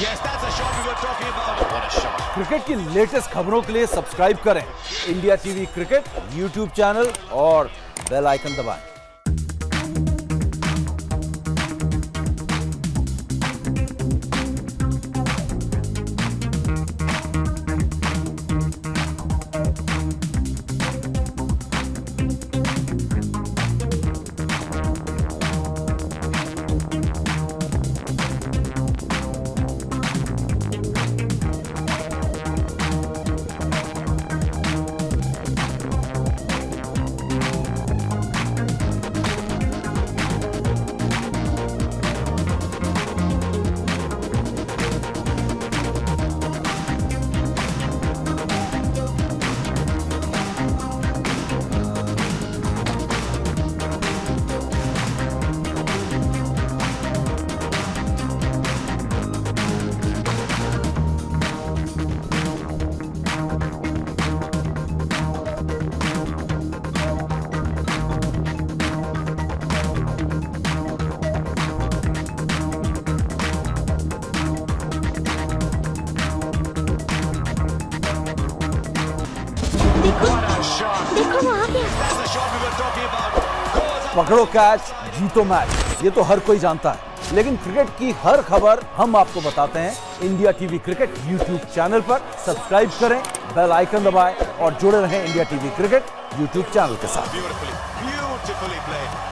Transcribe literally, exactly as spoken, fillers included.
Yes, that's a shot we were talking about. What a shot. Cricket की latest खबरों के लिए subscribe करें India TV cricket YouTube channel और bell icon दबाएं। पकड़ो कैच जीतो मैच, ये तो हर कोई जानता है, लेकिन क्रिकेट की हर खबर हम आपको बताते हैं। India TV cricket YouTube channel पर सब्सक्राइब करें, बेल आइकन दबाएं और जुड़े रहें India TV cricket YouTube channel के साथ।